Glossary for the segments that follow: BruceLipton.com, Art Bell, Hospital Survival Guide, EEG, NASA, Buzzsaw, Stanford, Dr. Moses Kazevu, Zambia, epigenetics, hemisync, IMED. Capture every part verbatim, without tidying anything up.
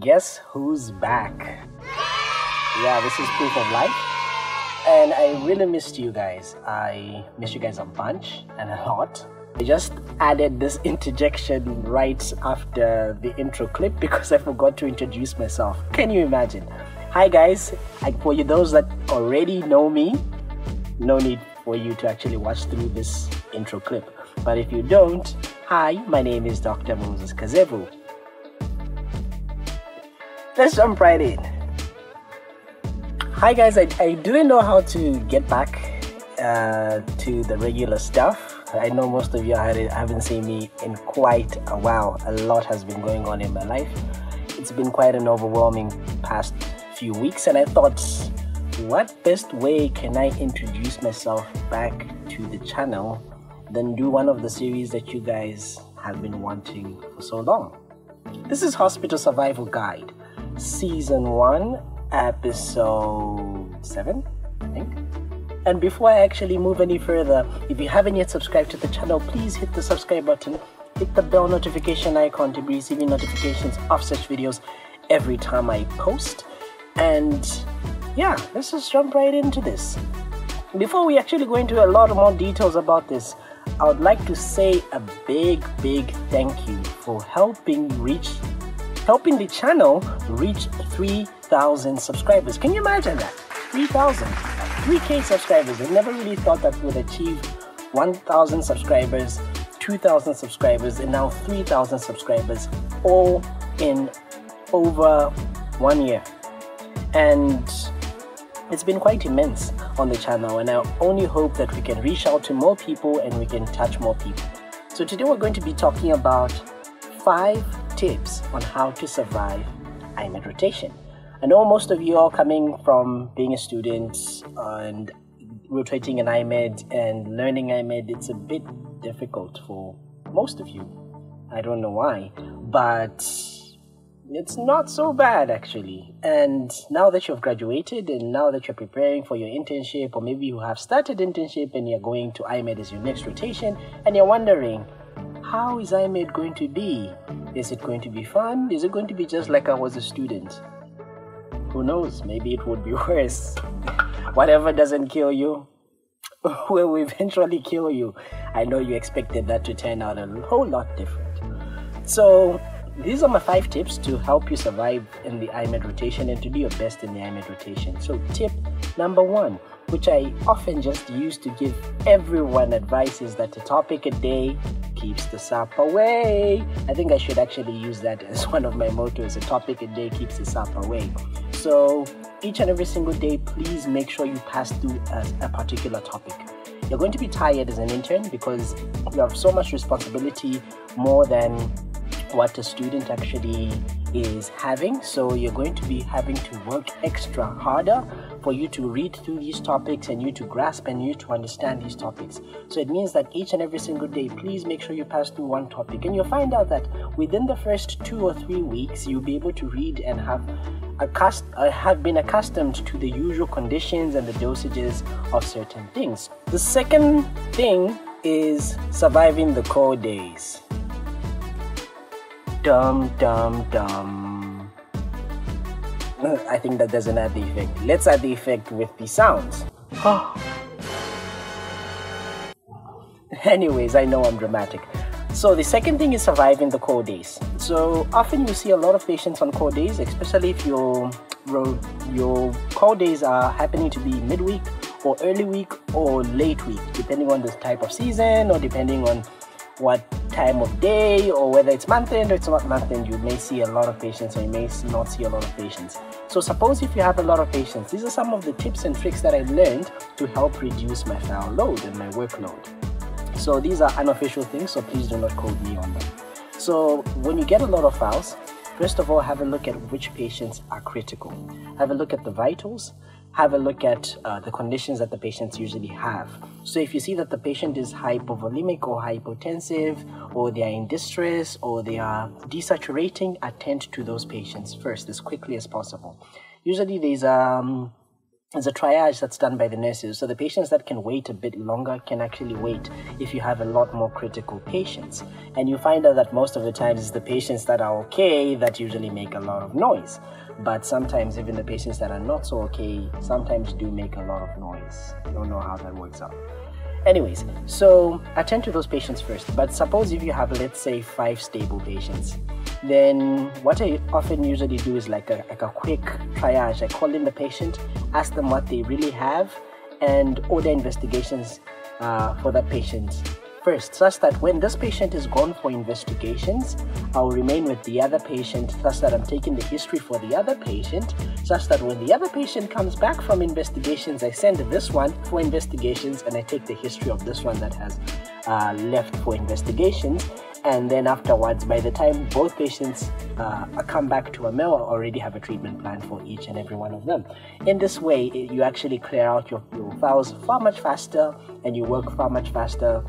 Guess who's back? Yeah, this is Proof of Life, and I really missed you guys. I missed you guys a bunch and a lot. I just added this interjection right after the intro clip because I forgot to introduce myself. Can you imagine? Hi guys, like for you those that already know me, no need for you to actually watch through this intro clip. But if you don't, hi, my name is Doctor Moses Kazevu. Let's jump right in. Hi guys, I, I didn't know how to get back uh, to the regular stuff. I know most of you haven't seen me in quite a while. A lot has been going on in my life. It's been quite an overwhelming past few weeks, and I thought, what best way can I introduce myself back to the channel than do one of the series that you guys have been wanting for so long? This is Hospital Survival Guide. Season one, episode seven, I think. And before I actually move any further, if you haven't yet subscribed to the channel, please hit the subscribe button, hit the bell notification icon to be receiving notifications of such videos every time I post. And yeah, let's just jump right into this. Before we actually go into a lot more details about this, I would like to say a big, big thank you for helping reach helping the channel reach three thousand subscribers. Can you imagine that? three thousand. three K subscribers. I never really thought that we would achieve one thousand subscribers, two thousand subscribers, and now three thousand subscribers, all in over one year. And it's been quite immense on the channel, and I only hope that we can reach out to more people and we can touch more people. So today we're going to be talking about five tips on how to survive I M E D rotation. I know most of you are coming from being a student and rotating in I M E D and learning I M E D. It's a bit difficult for most of you. I don't know why, but it's not so bad actually. And now that you've graduated and now that you're preparing for your internship, or maybe you have started internship and you're going to I M E D as your next rotation, and you're wondering, how is I M E D going to be? Is it going to be fun? Is it going to be just like I was a student? Who knows? Maybe it would be worse. Whatever doesn't kill you will eventually kill you. I know you expected that to turn out a whole lot different. So these are my five tips to help you survive in the I M E D rotation and to do your best in the I M E D rotation. So tip number one, which I often just use to give everyone advice, is that a topic a day keeps the sap away. I think I should actually use that as one of my mottos, a topic a day keeps the sap away. So each and every single day, please make sure you pass through a, a particular topic. You're going to be tired as an intern because you have so much responsibility, more than what a student actually is having. So you're going to be having to work extra harder for you to read through these topics and you to grasp and you to understand these topics. So it means that each and every single day, please make sure you pass through one topic, and you'll find out that within the first two or three weeks you'll be able to read and have accust uh, have been accustomed to the usual conditions and the dosages of certain things. The second thing is surviving the cold days. Dum, dum, dum. I think that doesn't add the effect. Let's add the effect with the sounds. Anyways, I know I'm dramatic. So the second thing is surviving the cold days. So often you see a lot of patients on cold days, especially if your, your cold days are happening to be midweek or early week or late week, depending on the type of season or depending on what time of day, or whether it's month end or it's not month end, you may see a lot of patients or you may not see a lot of patients. So suppose if you have a lot of patients, these are some of the tips and tricks that I learned to help reduce my file load and my workload. So these are unofficial things, so please do not quote me on them. So when you get a lot of files, first of all, have a look at which patients are critical. Have a look at the vitals. Have a look at uh, the conditions that the patients usually have. So if you see that the patient is hypovolemic or hypotensive, or they are in distress, or they are desaturating, attend to those patients first as quickly as possible. Usually there's um, There's a triage that's done by the nurses. So the patients that can wait a bit longer can actually wait if you have a lot more critical patients. And you find out that most of the times it's the patients that are okay that usually make a lot of noise. But sometimes even the patients that are not so okay sometimes do make a lot of noise. I don't know how that works out. Anyways, so attend to those patients first. But suppose if you have, let's say, five stable patients, then what I often usually do is like a, like a quick triage. I call in the patient, ask them what they really have, and order investigations uh, for that patient first, such that when this patient is gone for investigations, I'll remain with the other patient, such that I'm taking the history for the other patient, such that when the other patient comes back from investigations, I send this one for investigations, and I take the history of this one that has uh, left for investigations. And then afterwards, by the time both patients uh, come back to A M E L, I already have a treatment plan for each and every one of them. In this way, you actually clear out your, your files far much faster, and you work far much faster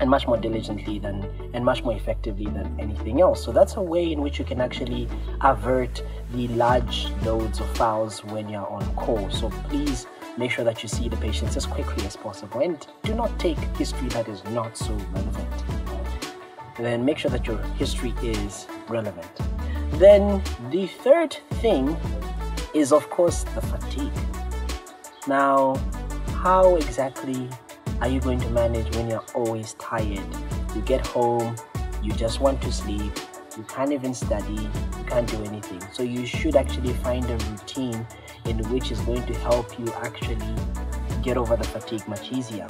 and much more diligently than and much more effectively than anything else. So that's a way in which you can actually avert the large loads of files when you're on call. So please make sure that you see the patients as quickly as possible, and do not take history that is not so relevant. And then make sure that your history is relevant. Then the third thing is, of course, the fatigue. Now, how exactly are you going to manage when you're always tired? You get home, you just want to sleep, you can't even study, you can't do anything. So you should actually find a routine in which is going to help you actually get over the fatigue much easier.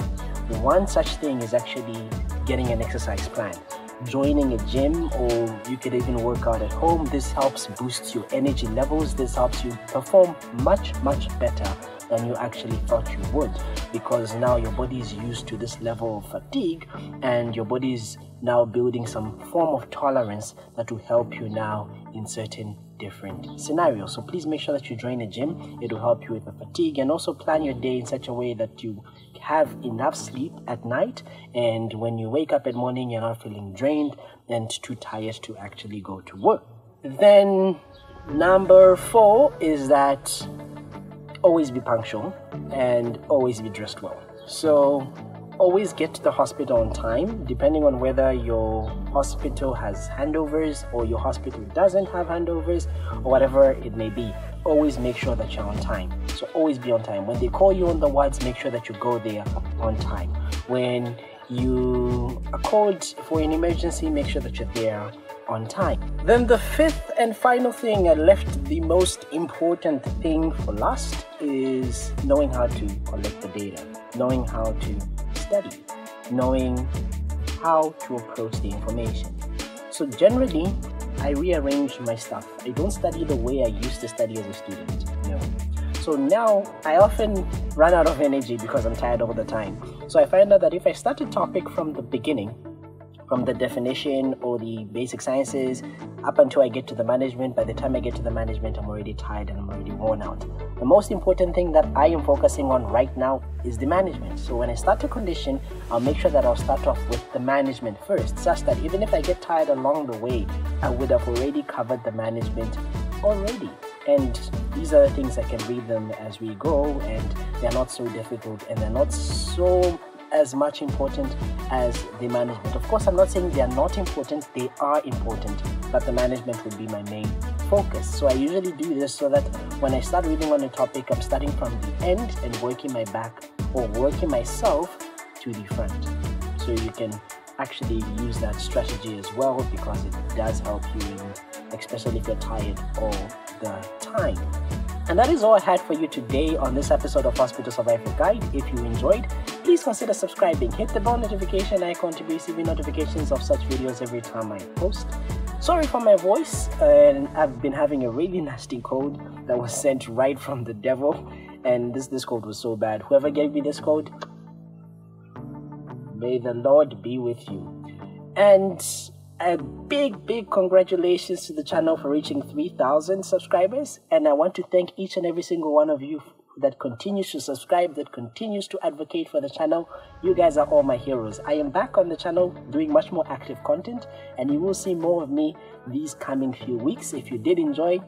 One such thing is actually getting an exercise plan. Joining a gym, or you could even work out at home. This helps boost your energy levels. This helps you perform much, much better than you actually thought you would, because now your body is used to this level of fatigue, and your body is now building some form of tolerance that will help you now in certain different scenarios. So please make sure that you join a gym. It will help you with the fatigue, and also plan your day in such a way that you have enough sleep at night, and when you wake up in the morning, you're not feeling drained and too tired to actually go to work. Then number four is that always be punctual and always be dressed well. So always get to the hospital on time, depending on whether your hospital has handovers or your hospital doesn't have handovers, or whatever it may be. Always make sure that you're on time. So always be on time. When they call you on the wards, make sure that you go there on time. When you are called for an emergency, make sure that you're there on time. Then the fifth and final thing, I left the most important thing for last, is knowing how to collect the data, knowing how to study, knowing how to approach the information. So generally, I rearrange my stuff. I don't study the way I used to study as a student. No. So now I often run out of energy because I'm tired all the time. So I find out that if I start a topic from the beginning, from the definition or the basic sciences up until I get to the management, by the time I get to the management, I'm already tired and I'm already worn out. The most important thing that I am focusing on right now is the management. So when I start a condition, I'll make sure that I'll start off with the management first, such that even if I get tired along the way, I would have already covered the management already. And these are the things I can read them as we go, and they're not so difficult, and they're not so as much important as the management. Of course, I'm not saying they are not important, they are important, but the management would be my main focus. So I usually do this so that when I start reading on a topic, I'm starting from the end and working my back, or working myself to the front. So you can actually use that strategy as well, because it does help you, in, especially if you're tired all the time. And that is all I had for you today on this episode of Hospital Survival Guide. If you enjoyed, please consider subscribing. Hit the bell notification icon to receive notifications of such videos every time I post. Sorry for my voice, and I've been having a really nasty cold that was sent right from the devil, and this, this cold was so bad. Whoever gave me this cold, may the Lord be with you. And a big, big congratulations to the channel for reaching three thousand subscribers, and I want to thank each and every single one of you that continues to subscribe, that continues to advocate for the channel. You guys are all my heroes. I am back on the channel doing much more active content, and you will see more of me these coming few weeks. If you did enjoy,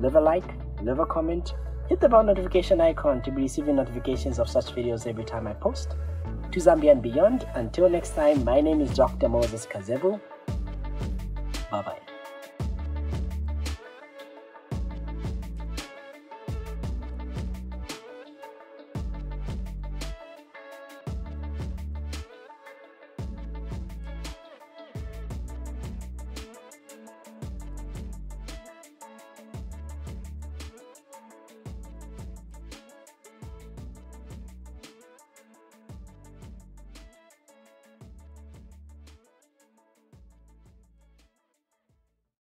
leave a like, leave a comment, Hit the bell notification icon to be receiving notifications of such videos every time I post. To Zambia and beyond, until next time, my name is Doctor Moses Kazevu. Bye-bye.